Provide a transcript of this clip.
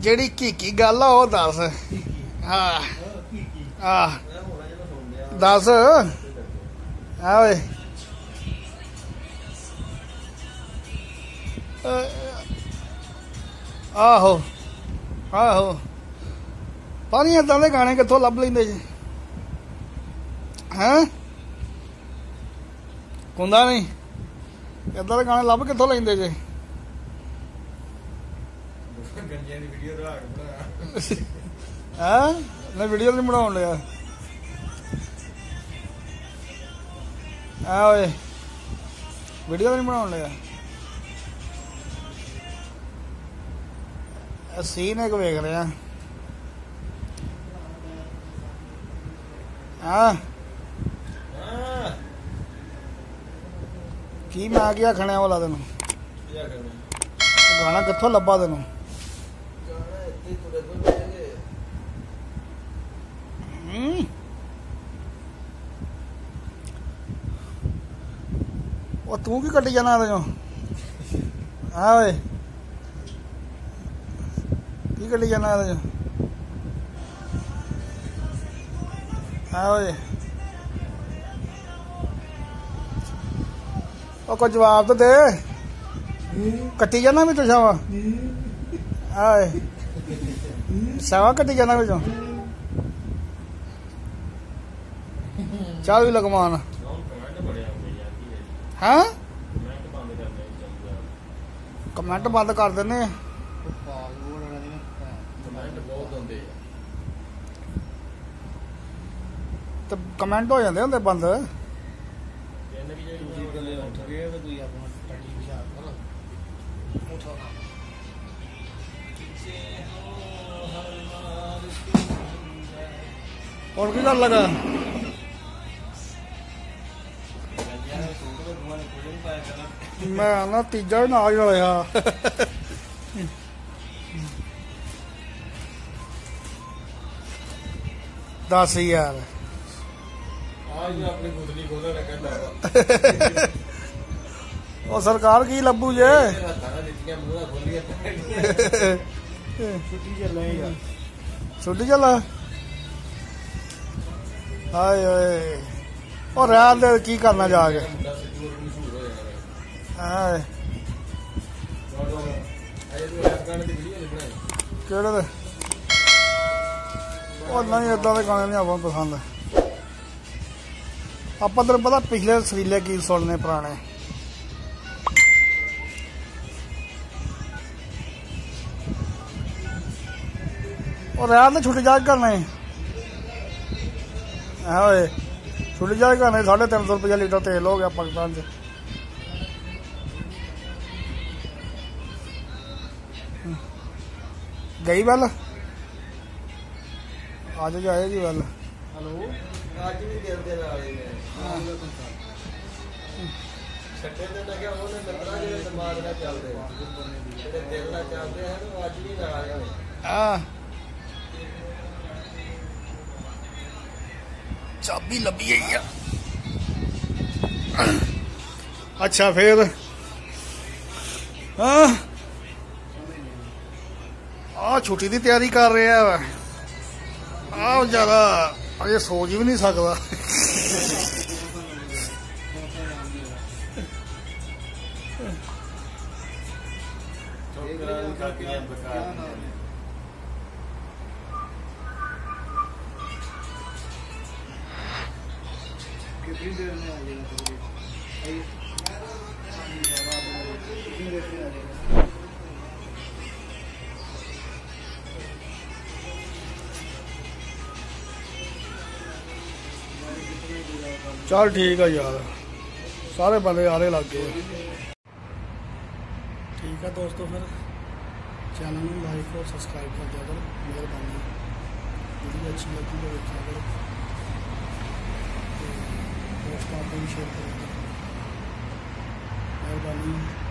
ਜਿਹੜੀ ਕੀ ਗੱਲ ਆ ਉਹ ਦੱਸ। ਹਾਂ ਆ ਦੱਸ। ਆ ਓਏ ਆਹੋ ਆਹੋ ਪਾਣੀ ਏਦਾਂ ਦੇ ਗਾਣੇ ਕਿੱਥੋਂ ਲੱਭ ਲੈਂਦੇ ਜੀ। ਹੈਂ ਕੁੰਦਾ ਨਹੀਂ ਏਦਾਂ ਦੇ ਗਾਣੇ ਲੱਭ ਕਿੱਥੋਂ ਲੈਂਦੇ ਜੇ। ਮੈਂ ਵੀਡੀਓ ਨਹੀਂ ਬਣਾਉਣ ਲਿਆ। ਆ ਓਏ ਵੀਡੀਓ ਨਹੀਂ ਬਣਾਉਣ ਲਿਆ। सीन एक वेख रहे हैं। हाँ की मैं क्या खने वाला तेन गाना कित्थों लब्बा तेन। तू की कटी जाना तेन। हाँ वे की कटी जाना तेन। कोई जवाब तो दे। कटी जाना भी तो शावा। आए शावा कटी जाना भी तो। चाह भी लगमान। हैं कमेंट बंद कर देने। तो कमेंट हो जाते होंगे बंद। और भी डर लगा मैं ना तीजा भी नाल रहा। दस यार और सरकार की लब्बू जे छुट्टी चला। हाय और रात की करना जाके। हाय कि नहीं इदा के गाने नहीं आप पसंद। आप तेन पता पिछले सरीले गीत सुनने पुराने। और रात छुट्टी जाग करने। छुट्टी जाग करने 350 रुपया लीटर तेल हो गया पाकिस्तान से। गई वल आज जाएगी वल। हेलो चाबी लभी है। अच्छा फिर छुट्टी की तैयारी कर रहे हैं। आ ज्यादा अजे सोच भी नहीं सकता। चल ठीक है यार सारे बंदे आने लग गए। ठीक है दोस्तों फिर चैनल में लाइक और सब्सक्राइब कर दिया करो। मेहरबानी वीडियो अच्छी लगी तो देखा करो दोस्तों को शेयर कर। मेहरबानी।